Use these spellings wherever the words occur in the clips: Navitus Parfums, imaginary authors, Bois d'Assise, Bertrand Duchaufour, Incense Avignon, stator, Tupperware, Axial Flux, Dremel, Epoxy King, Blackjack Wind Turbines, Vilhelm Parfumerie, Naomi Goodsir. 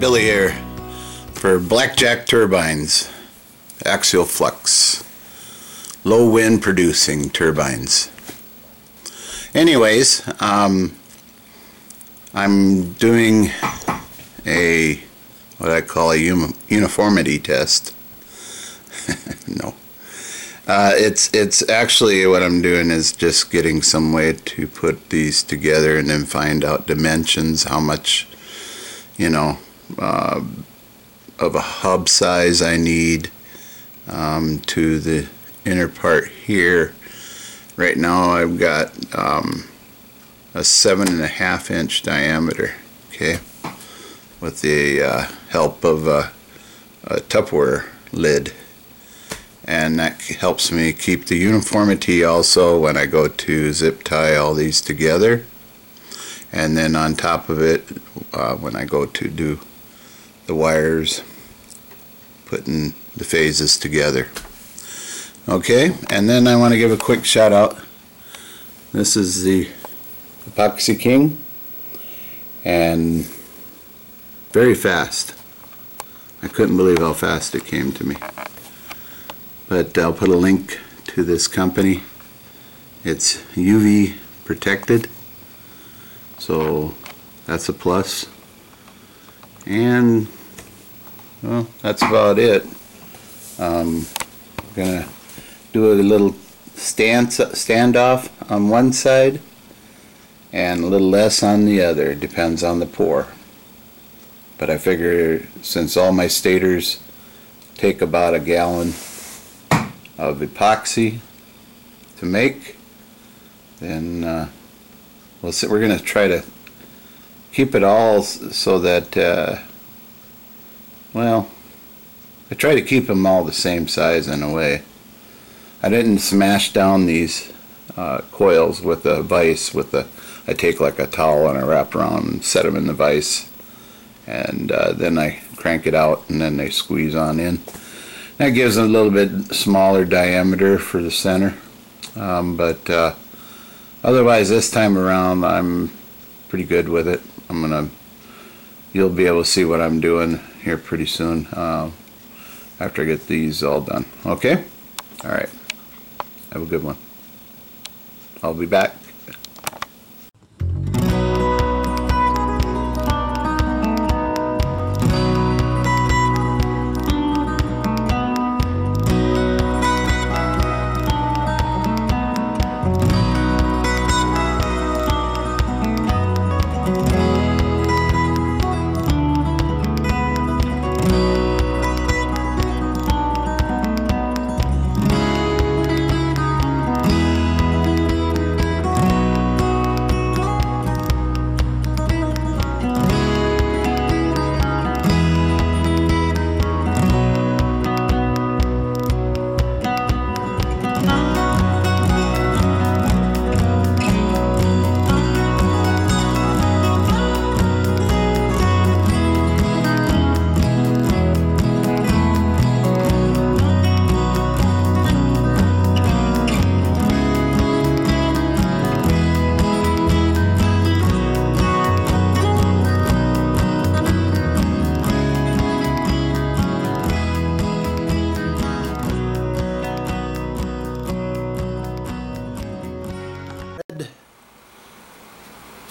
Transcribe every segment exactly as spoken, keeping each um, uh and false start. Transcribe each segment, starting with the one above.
Billy here for Blackjack Turbines, Axial Flux, low wind producing turbines. Anyways, um, I'm doing a, what I call a uniformity test. No. Uh, it's, it's actually what I'm doing is just getting some way to put these together and then find out dimensions, how much, you know, uh, of a hub size I need um, to the inner part here. Right now I've got um, a seven and a half inch diameter, okay, with the uh, help of a, a Tupperware lid. And that helps me keep the uniformity also when I go to zip tie all these together. And then on top of it, uh, when I go to do the wires, putting the phases together. Okay, and then I want to give a quick shout out. This is the Epoxy King, and very fast. I couldn't believe how fast it came to me. But I'll put a link to this company. It's U V protected, so that's a plus. And well, that's about it. Um, I'm gonna do a little stand standoff on one side and a little less on the other. Depends on the pour. But I figure since all my stators take about a gallon of epoxy to make, then uh, we'll see, we're going to try to keep it all so that uh, well, I try to keep them all the same size in a way. I didn't smash down these uh, coils with a vise. With a, I take like a towel and I wrap around and set them in the vise, and uh, then I crank it out and then they squeeze on in. That gives a little bit smaller diameter for the center, um, but uh, otherwise this time around I'm pretty good with it. I'm gonna, you'll be able to see what I'm doing here pretty soon uh, after I get these all done. Okay, all right. Have a good one. I'll be back.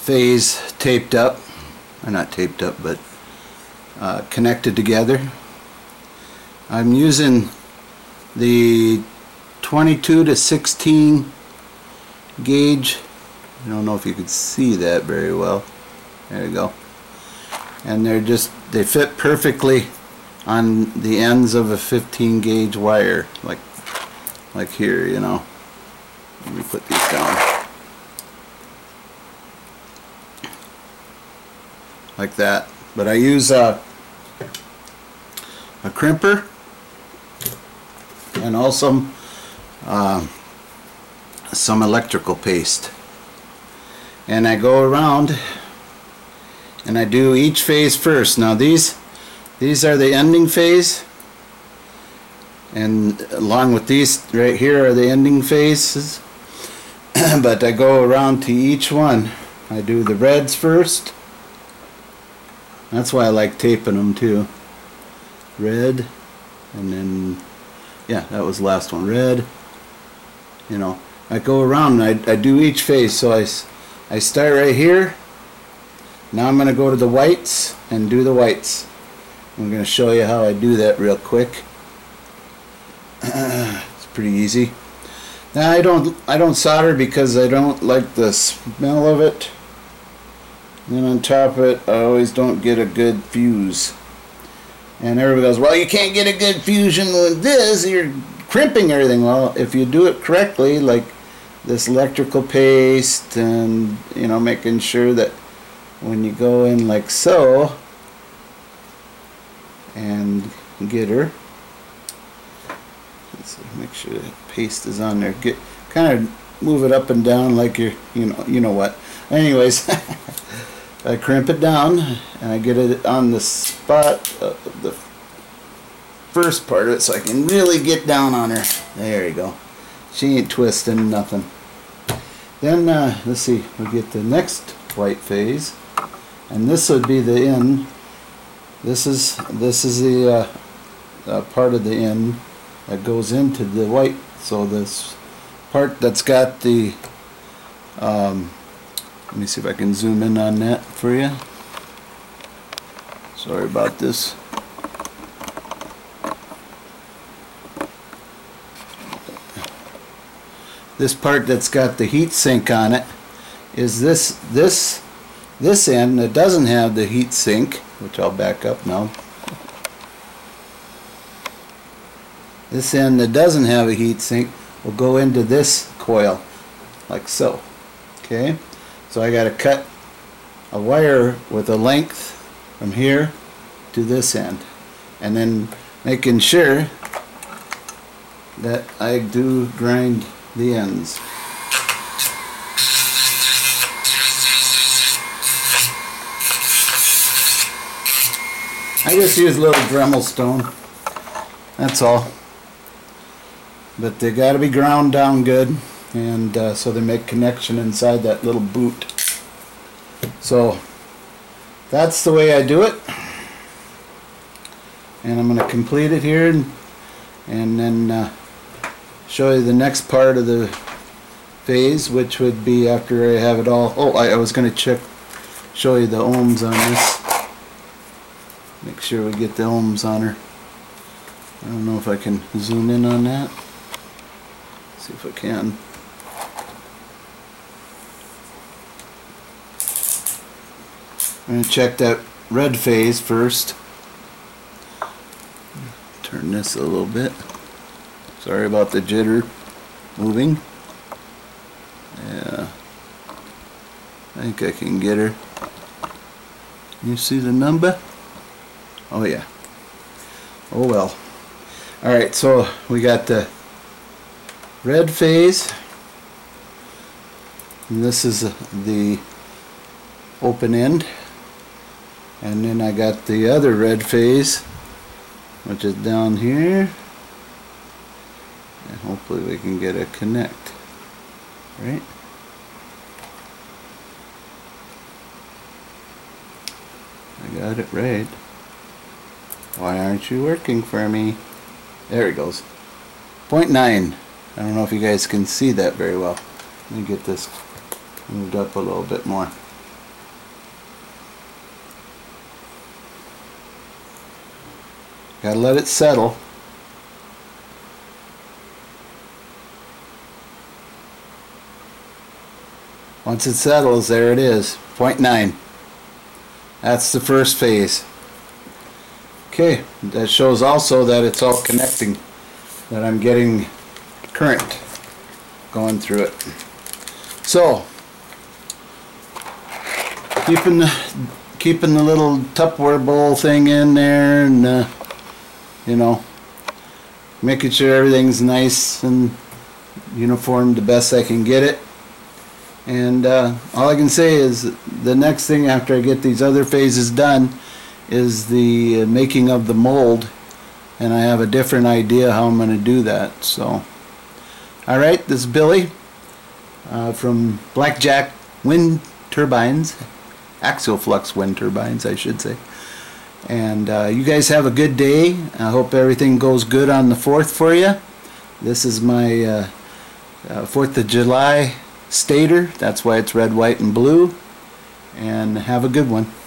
Phase taped up, or not taped up, but uh, connected together. I'm using the twenty-two to sixteen gauge. I don't know if you could see that very well. There you go. And they're just, they fit perfectly on the ends of a fifteen gauge wire, like like here, you know. Let me put these down. Like that, but I use a, a crimper and also uh, some electrical paste, and I go around and I do each phase first. Now these these are the ending phase, and along with these right here are the ending phases. But I go around to each one. I do the reds first, That's why I like taping them too. Red, and then, yeah, that was the last one. Red, you know, I go around and I, I do each phase. So I, I start right here. Now I'm going to go to the whites and do the whites. I'm going to show you how I do that real quick. It's pretty easy. Now I don't I don't solder because I don't like the smell of it. And then on top of it, I always don't get a good fuse. And everybody goes, well, you can't get a good fusion with this, you're crimping everything. Well, if you do it correctly, like this electrical paste, and you know, making sure that when you go in like so and get her, let's make sure the paste is on there. Get kind of move it up and down like you're, you know, you know what. Anyways, I crimp it down and I get it on the spot of the first part of it so I can really get down on her. There you go. She ain't twisting nothing. Then, uh, let's see, we'll get the next white phase. And this would be the end. This is, this is the uh, uh, part of the end that goes into the white. So this part that's got the... Um, let me see if I can zoom in on that for you. Sorry about this. This part that's got the heat sink on it is this this this end that doesn't have the heat sink, which I'll back up now. This end that doesn't have a heat sink will go into this coil, like so. Okay. So I got to cut a wire with a length from here to this end, and then making sure that I do grind the ends. I just use a little Dremel stone, that's all. But they got to be ground down good. And uh, so they make connection inside that little boot. So that's the way I do it. And I'm going to complete it here and, and then uh, show you the next part of the phase, which would be after I have it all. Oh, I, I was going to check, show you the ohms on this. Make sure we get the ohms on her. I don't know if I can zoom in on that. See if I can. I'm going to check that red phase first. Turn this a little bit. Sorry about the jitter moving. Yeah. I think I can get her. You see the number? Oh yeah. Oh well. Alright, so we got the red phase. And this is the open end. And then I got the other red phase, which is down here. And hopefully we can get a connect. Right? I got it right. Why aren't you working for me? There it goes. zero point nine. I don't know if you guys can see that very well. Let me get this moved up a little bit more. Gotta let it settle. Once it settles, there it is, zero point nine. That's the first phase. Okay, that shows also that it's all connecting, that I'm getting current going through it. So keeping the, keeping the little Tupperware bowl thing in there, and uh, you know, making sure everything's nice and uniform the best I can get it. And uh, all I can say is the next thing after I get these other phases done is the making of the mold, and I have a different idea how I'm going to do that. So alright, this is Billy uh, from Blackjack Wind Turbines, Axial Flux Wind Turbines I should say. And uh, you guys have a good day. I hope everything goes good on the fourth for you. This is my uh, uh, fourth of July stater. That's why it's red, white, and blue. And have a good one.